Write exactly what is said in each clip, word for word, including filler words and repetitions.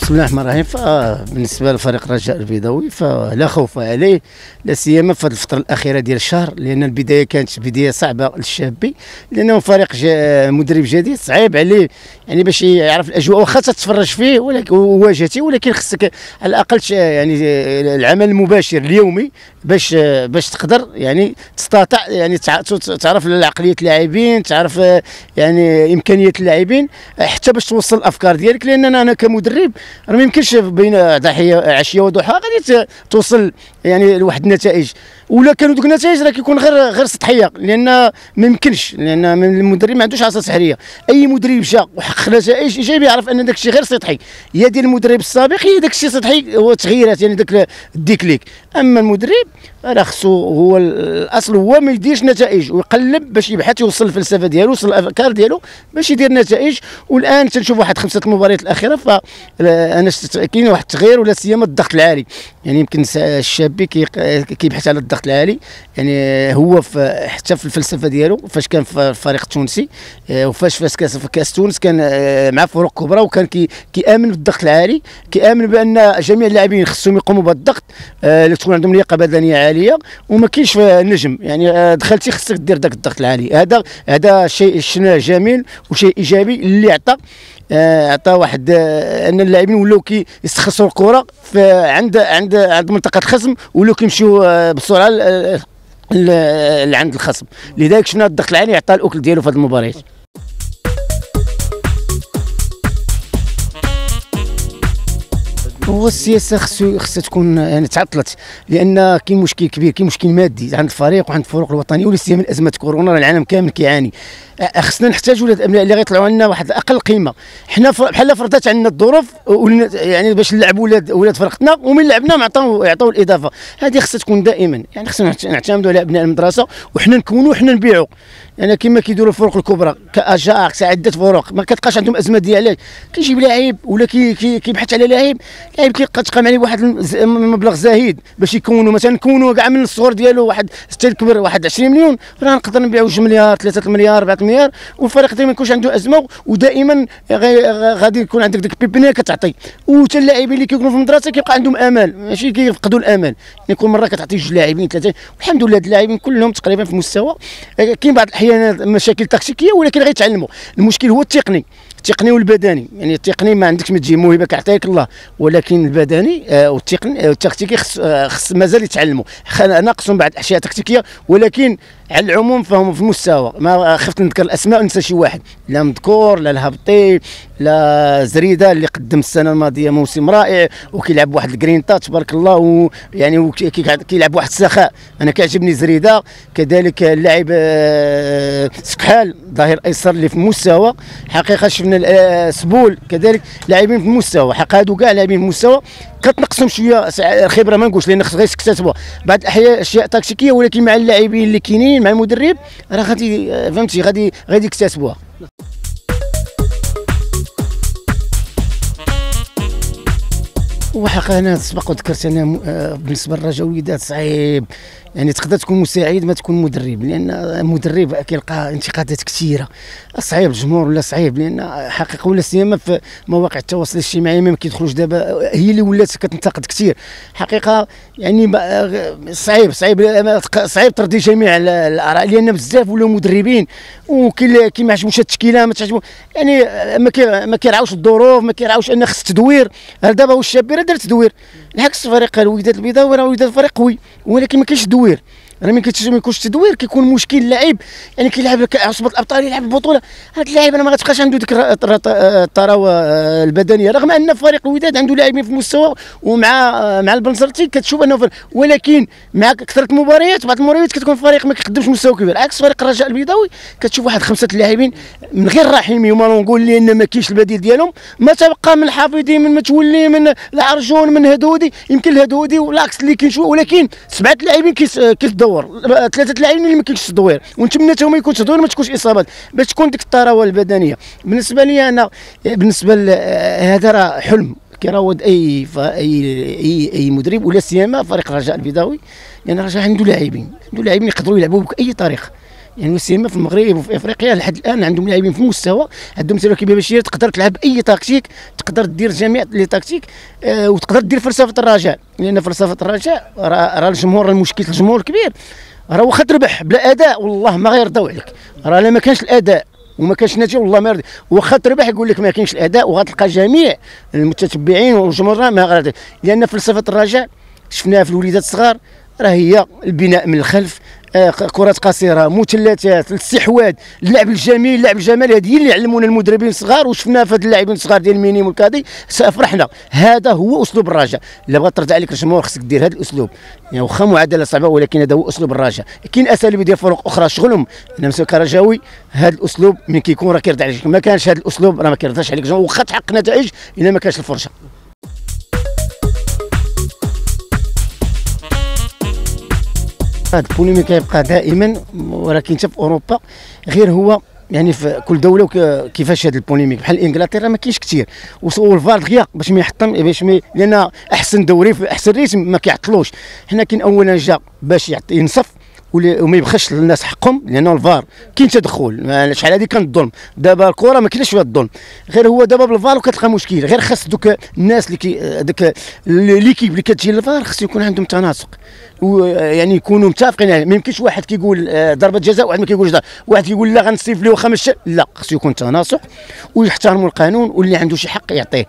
بسم الله الرحمن الرحيم. فبالنسبه لفريق الرجاء البيضاوي فلا خوف عليه، لا سيما في الفتره الاخيره ديال الشهر، لان البدايه كانت بدايه صعبه للشابي، لانه فريق مدرب جديد صعيب عليه يعني باش يعرف الاجواء، واخا تتفرج فيه ولكن وواجهتي، ولكن خصك على الاقل يعني العمل المباشر اليومي باش باش تقدر يعني تستطيع يعني تعرف عقليه اللاعبين، تعرف يعني امكانيات اللاعبين، حتى باش توصل الافكار ديالك. لان انا كمدرب راه ما يمكنش بين ضحيه عشيه وضحى غادي توصل يعني لواحد النتائج، ولا كانوا دوك النتائج راه كيكون غير غير سطحيه، لان ما يمكنش، لان المدرب ما عندوش عصا سحريه. اي مدرب جا وحقق نتائج ايجابيه يعرف ان داك الشيء غير سطحي، يا ديال المدرب السابق يا داك الشيء سطحي، هو تغييرات يعني داك الديكليك. اما المدرب راه خصو هو الاصل، هو ما يديرش نتائج ويقلب باش يبحث، يوصل الفلسفه ديالو، يوصل الافكار ديالو باش يدير نتائج. والان تنشوف واحد خمسه المباريات الاخيره، فانا كاين واحد التغيير، ولا سيما الضغط العالي. يعني يمكن الشابي كيبحث على الضغط العالي، يعني هو في حتى في الفلسفه ديالو فاش كان في الفريق التونسي، وفاش فاش كاس في كاس تونس كان مع فرق كبرى، وكان كيامن بالضغط العالي، كيامن بان جميع اللاعبين خصهم يقوموا بالضغط، اللي تكون عندهم لياقه بدنيه عاليه، وما كاينش نجم يعني دخلتي خصك دير داك الضغط العالي. هذا هذا شيء شنو جميل وشيء ايجابي اللي عطى عطى واحد ان اللاعبين ولاو كيستخلصوا الكره عند عند عند منطقه الخصم، ولاو كيمشيو بسرعه ل عند الخصم. لذلك شفنا الضغط العالي عطى الاكل ديالو في هذه المباريات. هو السياسه خصو خصها تكون يعني تعطلت، لان كاين مشكل كبير، كاين مشكل مادي عند الفريق وعند الفرق الوطنيه، ولا سيما ازمه كورونا، راه العالم كامل كيعاني. خصنا نحتاجوا اللي غيطلعوا لنا واحد اقل قيمه، حنا بحال فرضات عندنا الظروف يعني باش نلعبوا ولاد ولاد فرقتنا، ومن لعبناهم عطاو عطاو الاضافه. هذه خصها تكون دائما، يعني خصنا نعتمدوا على ابناء المدرسه، وحنا نكونوا وحنا نبيعوا، يعني كما كيديروا الفرق الكبرى كاجاكس عده فرق ما كتلقاش عندهم ازمه ديالك، كيجيب لاعب ولا كيبحث على لاعب لاعب كيبقى تقام عليه واحد المبلغ زهيد باش يكونوا مثلا نكونوا كاع من الصغر ديالو واحد حتى الكبر واحد عشرين مليون، راه نقدر نبيعوا جوج مليار ثلاثة مليار أربعة مليار، والفريق ديما ما يكونش عنده ازمه، ودائما غادي يكون عندك ديك البيبنيه كتعطي. وحتى اللاعبين اللي كيكونوا في المدرسه كيبقى عندهم امل، ماشي كيفقدوا الامل، يكون مره كتعطي جوج لاعبين ثلاثه، والحمد لله هاد اللاعبين كلهم تقريبا في مستوى. كاين بعض الاحيان مشاكل تكتيكيه ولكن غيتعلموا، المشكل هو التقني التقني والبدني. يعني التقني ما عندكش ما تجي موهبه كيعطيك الله، ولكن البدني والتقني والتكتيكي خص مازال يتعلموا، ناقصهم بعض الاشياء تكتيكيه، ولكن على العموم فهم في المستوى. ما خفت نذكر الاسماء وننسى شي واحد، لا مذكور لا الهبطي لا زريده اللي قدم السنه الماضيه موسم رائع، وكيلعب واحد الجرينتا تبارك الله، ويعني وكيلعب واحد السخاء. انا كيعجبني زريده، كذلك اللاعب سكحال ظهير ايسر اللي في مستوى حقيقه. شفنا سبول كذلك لاعبين في المستوى حق، هادو كاع لاعبين في المستوى، كتنقصهم شويه الخبره ما نقولش، لان خص غير تكتسبها بعض الاحيان اشياء تكتيكيه، ولكن مع اللاعبين اللي كاينين مع المدرب راه غادي فهمتي غادي غادي يكتسبوها. وحقا انا سبق وذكرت انا بالنسبه للرجاء الوداد صعيب، يعني تقدر تكون مساعد ما تكون مدرب، لان مدرب كيلقى انتقادات كثيره، صعيب الجمهور ولا صعيب، لان حقيقه ولا سيما في مواقع التواصل الاجتماعي ما كيدخلوش دابا، هي اللي ولات كتنتقد كثير حقيقه. يعني صعيب صعيب صعيب ترضي جميع الاراء، لان بزاف ولاو مدربين وكي ما عجبوش التشكيله ما تعجبو، يعني ما كيراعوش الظروف، ما كيراعوش ان خص تدوير. دابا واش الشابي راه دار تدوير، العكس فريق الوداد البيضاوي راه الوداد فريق قوي، ولكن ما كاينش تدوير، راه ما كيكونش تدوير، كيكون مشكل اللاعب يعني كيلعب عصبه الابطال، يلعب البطوله، هذا اللاعب انا ما غتبقاش عنده ديك الطراوه البدنيه، رغم ان فريق الوداد عنده لاعبين في المستوى، ومع مع البنزرتي كتشوف انه ولكن مع كثره المباريات بعض المباريات كتكون فريق ما كيقدمش مستوى كبير. عكس فريق الرجاء البيضاوي كتشوف واحد خمسه اللاعبين من غير رحيمي وما نقول لان ما كاينش البديل ديالهم، ما تبقى من حافظي من متولي من العرجون من هدودي، يمكن الهدودي والعكس اللي كنشوف، ولكن سبعه اللاعبين كيتدوروا، ثلاثه اللاعبين اللي ما كاينش التدوير، ونتمنى حتى هما يكون تدوير ما تكونش اصابات باش تكون ديك الطراوه البدنيه. بالنسبه لي انا بالنسبه لهذا راه حلم كيراود اي اي اي مدرب، ولا سيما فريق الرجاء البيضاوي، لان يعني الرجاء عنده لاعبين عنده لاعبين يقدروا يلعبوا باي طريقه، يعني مساهمه في المغرب وفي افريقيا لحد الان، عندهم لاعبين في مستوى، عندهم مستوى كبير باش تقدر تلعب اي تكتيك، تقدر دير جميع لي تكتيك آه، وتقدر دير فلسفه الرجاء، لان فلسفه الرجاء راه الجمهور، المشكل الجمهور كبير، راه واخا تربح بلا اداء والله ما غيرضاو عليك، راه الا ما كانش الاداء وما كانش نتيجه والله ما يرضي، واخا تربح يقول لك ما كاينش الاداء، وغتلقى جميع المتتبعين والجمهور ما غيرضي، لان فلسفه الرجاء شفناها في الوليدات الصغار، راه هي البناء من الخلف، آه كرات قصيره، مثلثات، الاستحواذ، اللعب الجميل، اللعب الجمالي، هذه اللي علمونا المدربين الصغار، وشفناها في هاد اللاعبين الصغار ديال المينيم والكادي، فرحنا. هذا هو اسلوب الرجاء، الا بغات ترجع عليك الجمهور خصك دير هذا الاسلوب، يعني واخا معادله صعبه ولكن هذا هو اسلوب الرجاء. كاين اساليب ديال فرق اخرى شغلهم، انا مثلا كرجاوي هذا الاسلوب من كيكون راه كيرضى عليك، ما كانش هذا الاسلوب راه ما كيرضاش عليك الجمهور، واخا تحقق نتائج الا ما كانش الفرشه. هاد البوليمي كيبقى دائما، ولكن حتى في اوروبا غير هو، يعني في كل دوله كيفاش هاد البوليمي، بحال انجلترا ما كاينش كثير، والفار دغيا باش ما يحطم، باش ما، لان احسن دوري في احسن ريتم ما كيعطلوش، حنا كاين اولا جا باش يعطي ينصف وما يبخش للناس حقهم، لانه الفار كاين تدخل، شحال هذه كانت الظلم، دابا الكره ما كاينش فيها الظلم، غير هو دابا بالفار وكتلقى مشكل، غير خاص دوك الناس اللي كي داك ليكيب اللي كتجي للفار خاص يكون عندهم تناسق، ويعني يكونوا متفقين عليه، ما يمكنش واحد كيقول ضربه جزاء وواحد ما كيقولش، واحد كيقول لا غنصيف ليه خمس، لا خاص يكون تناسق ويحترموا القانون، واللي عنده شي حق يعطيه.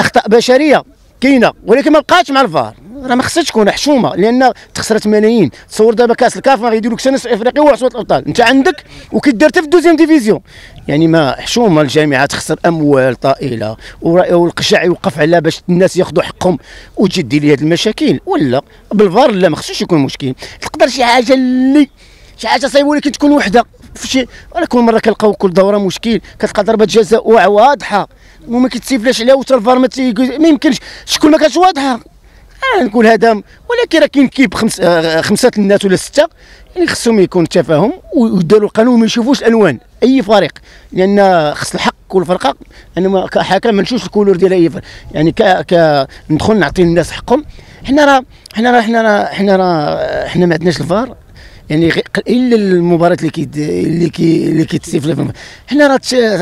اخطاء بشريه كاينه ولكن ما بقاتش مع الفار، راه ما خصهاش تكون حشومه، لان تخسرت ملايين. تصور دابا كاس الكاف ما غيديروك سنس افريقيا وعصوات الابطال، انت عندك وكدير حتى في الدوزيام ديفيزيون، يعني ما حشومه الجامعه تخسر اموال طائله والقشاع يوقف على باش الناس ياخذوا حقهم وتجدي لي هذه المشاكل، ولا بالفار لا ما خصوش يكون مشكل، تقدر شي حاجه اللي شي حاجه صايبه ولكن تكون وحده في شي، ولكن مره كنلقاو كل دوره مشكل، كتلقى ضربه جزاء واضحه وما كيتسيفلاش عليها وتا الفار ما يمكنش، شكون ما كانتش واضحه نقول هذا، ولكن راه كاين كيب خمس آه خمسه الناس ولا سته، يعني خصهم يكون تفاهم ويداروا القانون وما يشوفوش الالوان اي فريق، لان يعني خص الحق كل فرقه، انا كحكم ما نشوفش الكولور ديال اي فريق، يعني ك, ك... ندخل نعطي الناس حقهم. حنا راه حنا راه حنا راه حنا راه حنا ما عندناش الفار، يعني الا المباريات اللي كي اللي كي اللي كيتسيفل، حنا راه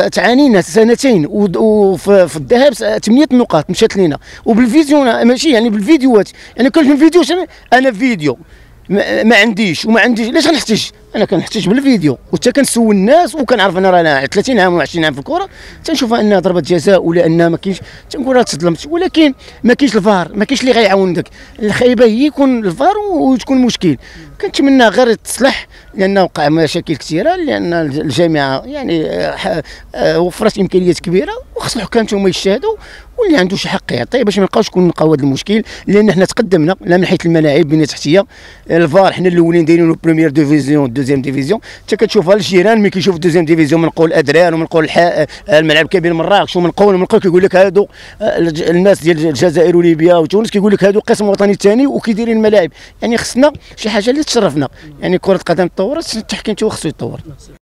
تعانينا سنتين وفي الذهاب ثمانية نقاط مشات لينا، وبالفيديو ماشي يعني بالفيديوهات، يعني كنت في الفيديو، انا فيديو ما عنديش وما عنديش، علاش غنحتاج؟ انا كنحتاج بالفيديو، وحتى كنسول الناس وكنعرف انا راه ثلاثين عام و20 عام في الكره، تنشوفها انها ضربه جزاء ولا انها ما كاينش، تنقول راه تظلمت، ولكن ما كاينش الفار، ما كاينش اللي غيعاون داك، الخايبه هي يكون الفار وتكون مشكل، كنتمنى غير يتصلح، لان وقع مشاكل كثيره، لان الجامعه يعني وفرت امكانيات كبيره، وخص الحكام هما يجتهدوا، واللي عنده شي حق يعطيه باش ما نبقاوش نلقاو هذا المشكل، لان حنا تقدمنا لا من حيث الملاعب، بنيه تحتيه، الفار حنا الاولين دايرين البريمير ديفيزيون دوزيام ديفيزيون، حتى كتشوفها الجيران ملي كيشوف دوزيام ديفيزيون من قول الادران ومن قول الملعب كبير مراكش ومن قول ومن قول، كيقول لك هادو الناس ديال الجزائر وليبيا وتونس، كيقول لك هادو قسم وطني الثاني وكيديرين الملاعب، يعني خصنا شي حاجه اللي تشرفنا، يعني كره القدم تطورت، التحكيم حتى هو خصو يتطور.